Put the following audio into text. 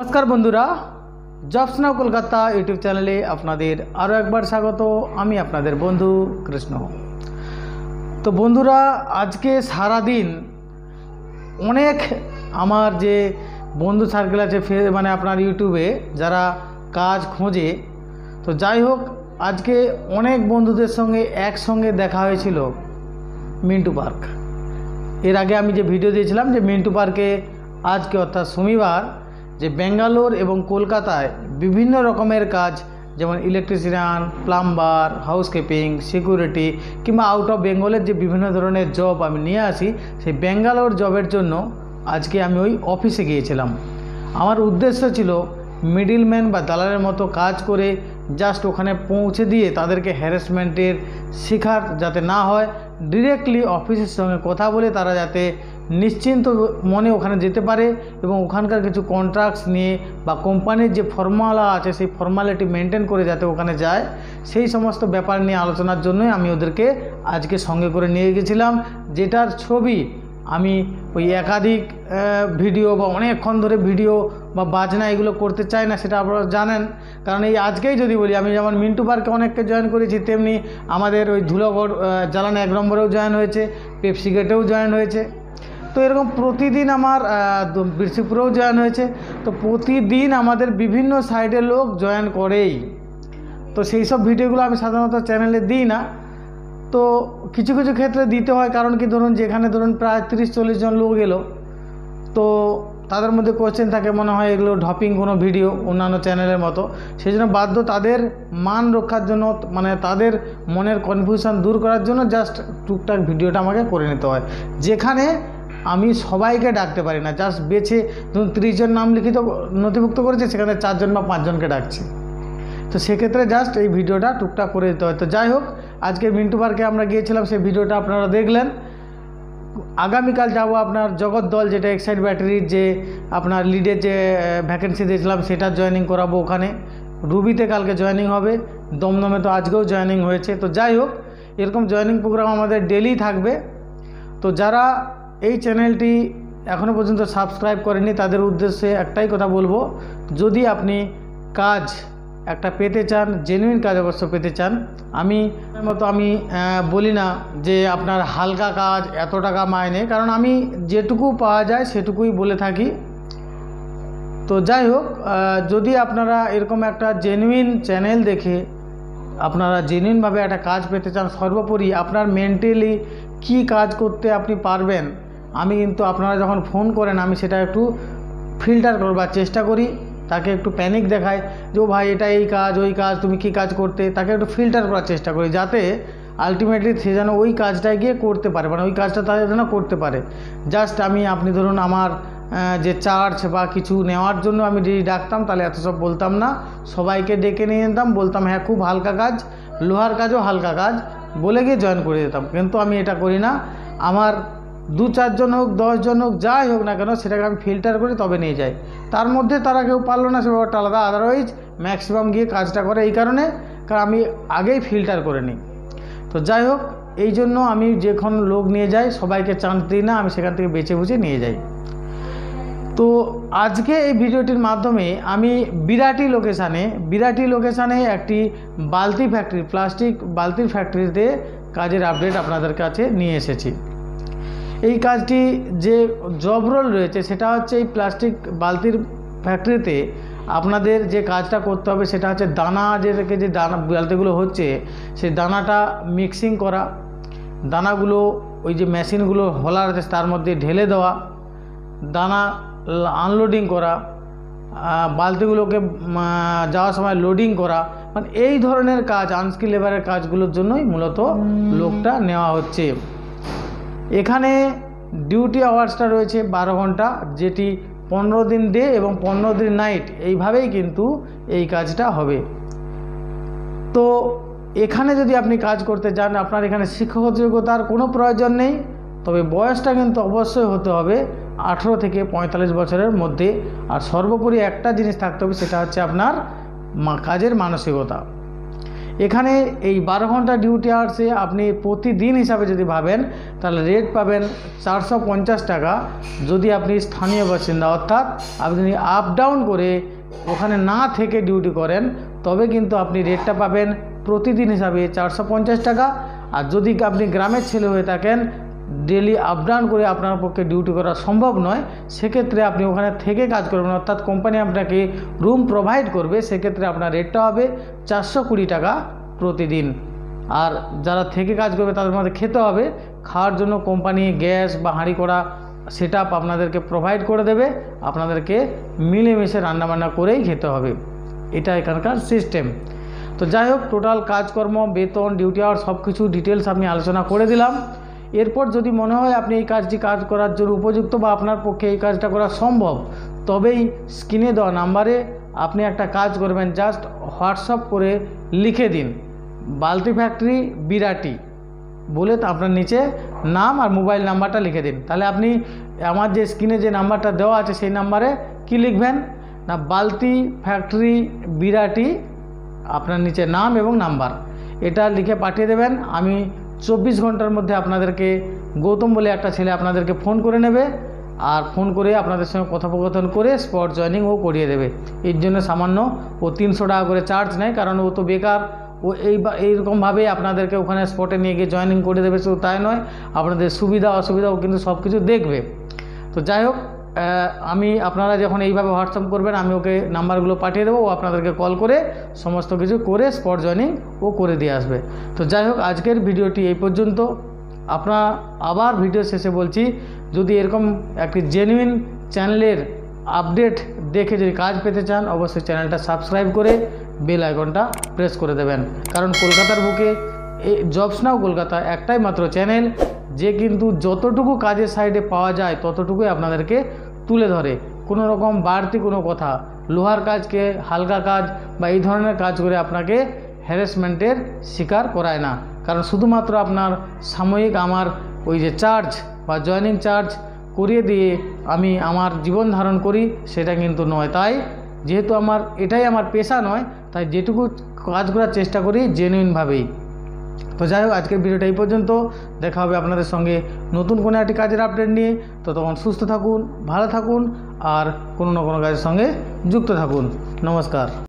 নমস্কার বন্ধুরা, জবস নাও কলকাতা ইউটিউব চ্যানেলে আপনাদের আরও একবার স্বাগত। আমি আপনাদের বন্ধু কৃষ্ণ। তো বন্ধুরা, আজকে সারাদিন অনেক আমার যে বন্ধু সার্কেল আছে মানে আপনার ইউটিউবে যারা কাজ খোঁজে, তো যাই হোক আজকে অনেক বন্ধুদের সঙ্গে একসঙ্গে দেখা হয়েছিল মিন্টু পার্ক। এর আগে আমি যে ভিডিও দিয়েছিলাম যে মিন্টু পার্কে আজকে অর্থাৎ শনিবার যে ব্যাঙ্গালোর এবং কলকাতায় বিভিন্ন রকমের কাজ, যেমন ইলেকট্রিশিয়ান, প্লাম্বার, হাউসকিপিং, সিকিউরিটি কিংবা আউট অফ বেঙ্গলের যে বিভিন্ন ধরনের জব আমি নিয়ে আসি, সেই ব্যাঙ্গালোর জবের জন্য আজকে আমি ওই অফিসে গিয়েছিলাম। আমার উদ্দেশ্য ছিল মিডিলম্যান বা দালালের মতো কাজ করে জাস্ট ওখানে পৌঁছে দিয়ে তাদেরকে হ্যারাসমেন্টের শিকার যাতে না হয়, ডিরেক্টলি অফিসের সঙ্গে কথা বলে তারা যাতে নিশ্চিন্ত মনে ওখানে যেতে পারে এবং ওখানকার কিছু কন্ট্রাক্টস নিয়ে বা কোম্পানির যে ফর্মালা আছে সেই ফর্মালিটি মেনটেন করে যাতে ওখানে যায়, সেই সমস্ত ব্যাপার নিয়ে আলোচনার জন্যই আমি ওদেরকে আজকে সঙ্গে করে নিয়ে গেছিলাম, যেটার ছবি আমি ওই একাধিক ভিডিও বা অনেকক্ষণ ধরে ভিডিও বা বাজনা এগুলো করতে চাই না, সেটা আপনারা জানেন। কারণ এই আজকেই যদি বলি, আমি যেমন মিন্টু পার্কে অনেককে জয়েন করেছি, তেমনি আমাদের ওই ধুলাগড় জালান 1 নম্বরেও জয়েন হয়েছে, পেপসি গেটেও জয়েন হয়েছে, তো এরকম প্রতিদিন আমার বীরসিপুরেও জয়েন হয়েছে। তো প্রতিদিন আমাদের বিভিন্ন সাইডের লোক জয়েন করেই, তো সেই সব ভিডিওগুলো আমি সাধারণত চ্যানেলে দিই না, তো কিছু কিছু ক্ষেত্রে দিতে হয়। কারণ কি, ধরুন যেখানে ধরুন প্রায় 30-40 জন লোক এলো, তো তাদের মধ্যে কোয়েশ্চেন থাকে, মনে হয় এগুলো ড্রপিং কোনো ভিডিও অন্যান্য চ্যানেলের মতো, সেই জন্য বাধ্য তাদের মান রক্ষার জন্য মানে তাদের মনের কনফিউশন দূর করার জন্য জাস্ট টুকটাক ভিডিওটা আমাকে করে নিতে হয়, যেখানে আমি সবাইকে ডাকতে পারি না, জাস্ট বেছে ধরুন 30 জন নাম লিখিত নথিভুক্ত করেছে, সেখানে 4 জন বা 5 জনকে ডাকছি, তো সেক্ষেত্রে জাস্ট এই ভিডিওটা টুকটাক করে দিতে হয়। তো যাই হোক, আজকে মিন্টু পার্কে আমরা গিয়েছিলাম, সেই ভিডিওটা আপনারা দেখলেন। আগামীকাল যাব আপনার জগৎ দল, যেটা এক্সাইড ব্যাটারির যে আপনার লিডের যে ভ্যাকেন্সি দিয়েছিলাম, সেটা জয়েনিং করাবো ওখানে। রুবিতে কালকে জয়েনিং হবে, দমদমে তো আজকেও জয়েনিং হয়েছে। তো যাই হোক, এরকম জয়েনিং প্রোগ্রাম আমাদের ডেলি থাকবে। তো যারা এই চ্যানেলটি এখনও পর্যন্ত সাবস্ক্রাইব করেনি, তাদের উদ্দেশ্যে একটাই কথা বলবো, যদি আপনি কাজ একটা পেতে চান, জেনুইন কাজ অবশ্য পেতে চান, আমি বলি না যে আপনার হালকা কাজ এত টাকা মাইনে, কারণ আমি যেটুকু পাওয়া যায় সেটুকুই বলে থাকি। তো যাই হোক, যদি আপনারা এরকম একটা জেনুইন চ্যানেল দেখে আপনারা জেনুইনভাবে একটা কাজ পেতে চান, সর্বোপরি আপনার মেন্টালি কি কাজ করতে আপনি পারবেন, আমি কিন্তু আপনারা যখন ফোন করেন আমি সেটা একটু ফিল্টার করবার চেষ্টা করি, তাকে একটু প্যানিক দেখায় যে ও ভাই এটা এই কাজ ওই কাজ, তুমি কি কাজ করতে, তাকে একটু ফিল্টার করার চেষ্টা করি, যাতে আলটিমেটলি সে যেন ওই কাজটায় গিয়ে করতে পারে, মানে ওই কাজটা তারা যেন করতে পারে। জাস্ট আপনি ধরুন আমার যে চার্জ বা কিছু নেওয়ার জন্য আমি যদি ডাকতাম, তাহলে এত সব বলতাম না, সবাইকে ডেকে নিয়ে নিতাম, বলতাম হ্যাঁ খুব হালকা কাজ, লোহার কাজও হালকা কাজ বলে গিয়ে জয়েন করে দিতাম, কিন্তু আমি এটা করি না। আমার 2-4 জন হোক, 10 জন হোক, যাই হোক না কেন, সেটাকে আমি ফিল্টার করে তবে নিয়ে যাই। তার মধ্যে তারা কেউ পারলো না, সে ব্যাপারটা আলাদা, আদারওয়াইজ ম্যাক্সিমাম গিয়ে কাজটা করে, এই কারণে কারণ আমি আগেই ফিল্টার করে নিই। তো যাই হোক, এই জন্য আমি যখন লোক নিয়ে যাই সবাইকে চান্স দিই না, আমি সেখান থেকে বেছে বুঝে নিয়ে যাই। তো আজকে এই ভিডিওটির মাধ্যমে আমি বিরাটি লোকেশানে একটি বালতি ফ্যাক্টরি, প্লাস্টিক বালতির ফ্যাক্টরিতে কাজের আপডেট আপনাদের কাছে নিয়ে এসেছি। এই কাজটি যে জব রোল রয়েছে সেটা হচ্ছে এই প্লাস্টিক বালতির ফ্যাক্টরিতে আপনাদের যে কাজটা করতে হবে সেটা হচ্ছে দানা, যে দানা বালতিগুলো হচ্ছে সেই দানাটা মিক্সিং করা, দানাগুলো ওই যে মেশিনগুলো হলার আছে তার মধ্যে ঢেলে দেওয়া, দানা আনলোডিং করা, বালতিগুলোকে যাওয়ার সময় লোডিং করা, মানে এই ধরনের কাজ আনস্কিল লেবারের কাজগুলোর জন্যই মূলত লোকটা নেওয়া হচ্ছে। এখানে ডিউটি আওয়ার্সটা রয়েছে 12 ঘন্টা, যেটি 15 দিন ডে এবং 15 দিন নাইট, এইভাবেই কিন্তু এই কাজটা হবে। তো এখানে যদি আপনি কাজ করতে যান, আপনার এখানে শিক্ষাগত যোগ্যতার কোনো প্রয়োজন নেই, তবে বয়সটা কিন্তু অবশ্যই হতে হবে 18 থেকে 45 বছরের মধ্যে। আর সর্বোপরি একটা জিনিস থাকতে হবে, সেটা হচ্ছে আপনার কাজের মানসিকতা। एखाने ये 12 घंटा डिউটি आवर्से आपनी प्रतिदिन हिसाब से जो भावें ताहले रेट पाबेन 450 टाका जदि आपनी स्थानीय बासिंदा अर्थात आपनि आप डाउन करे ओखाने ना थेके डिউটি करें तबे किन्तु आपनी रेटटा पाबेन प्रतिदिन हिसाब से 450 टाका और जदि आपनि ग्रामेर छेले हये थाकेन डेली आप डाउन करे आपनार पक्षे डिউটি करा सम्भव नय से क्षेत्र में आपनी ओखाने थेके काज करबेन अर्थात कोम्पानी आपनाके रूम प्रोवाइड करबे से क्षेत्र में आपनार रेटटा होबे 420 टाका प्रतिदिन और जारा थेके काज करबे तादेर मধ্যে खेते होबे खाওয়ার জন্য কোম্পানি গ্যাস বা হাঁড়ি কড়া সেটআপ আপনাদেরকে প্রোভাইড করে দেবে আপনাদেরকে মিলেমিশে রান্না বান্না করেই খেতে হবে এটা এখানকার সিস্টেম। তো যাই হোক টোটাল কাজকর্ম বেতন ডিউটি আওয়ার সবকিছু ডিটেইলস আমি আলোচনা করে দিলাম। এরপর যদি মনে হয় আপনি এই কাজটি কাজ করার জন্য উপযুক্ত বা আপনার পক্ষে এই কাজটা করা সম্ভব তবেই স্ক্রিনে দেওয়া নম্বরে আপনি একটা কাজ করবেন জাস্ট হোয়াটসঅ্যাপ করে লিখে দিন बाल्टी फैक्ट्री बिराटी बोले तो अपना नीचे नाम और मोबाइल नम्बर लिखे दिन ताहले आपनी आमार जे स्क्रीने जे नम्बर देवा आछे सेई नम्बरे कि लिखबेन ना बाल्टी फैक्ट्री बिराटी आपनार नीचे नाम एवं नम्बर एटा लिखे पाठिये देबेन। आमी 24 घंटार मध्य आपनादेरके गौतम बोले एकटा छेले आपनादेरके फोन करे नेबे और फोन कर अपन संगे कथोपकथन कर स्पट जयनिंगओ करिए देबे। एर जोन्नो सामान्य ओ 300 टाका करे चार्ज नेय कारण ओ तो बेकार वो एरकम भावे अपन के ओखाने स्पटे नहीं गए जयनिंग कर देवे शुद्ध ताई नय अपन सुविधा असुविधाओ क्योंकि सब किछु देखें। तो जाहोक हमें अपनारा जो भाव ह्वाट्सअप करबें ओके नम्बरगुलो पाठिए देव और अपन के कल कर समस्त किछु करे स्पट जयनिंग ओ करे दिए आसबे। तो जाहोक आजकेर भिडियोटी एई पर्यन्त अपना आबार भिडियो शेषे बोलछि यदि एरकम एक जेन्युइन चैनलेर अपडेट देखे जो काज पेते चान अवश्य चैनलटा सबस्क्राइब करे बेल आइकनटा प्रेस कर देवें कारण कलकातार बुके जब्स नाउ कोलकाता एकटाई मात्र चैनल जे किन्तु जतटुकू काजेर साइडे पावा जाए ततटुकुई आपनादेरके तुले धरे कोनो रकम बाड़ती कोनो कथा लोहार काज के हालका काज बा एई धरनेर काज करे आपनाके हैरेसमेंटेर शिकार कराय ना कारण शुधुमात्र आपनार सामयिक आमार ओई जे चार्ज बा जयनिंग चार्ज करिए दिए आमी आमार जीवन धारण करी सेटा किन्तु नय ताई जेहेतु आमार एटाई आमार पेशा नय ताई जेटुकू काज करार चेष्टा करी जेन्युइन भावेई। तो जाई होक आजकेर भिडियोटा एई पर्यन्त देखा होबे आपनादेर संगे नतुन कोनो एकटी काजेर आपडेट निये। ततक्षण सुस्थ थाकुन भालो थाकुन और कोनो ना कोनो काजेर संगे जुक्त थाकुन। नमस्कार।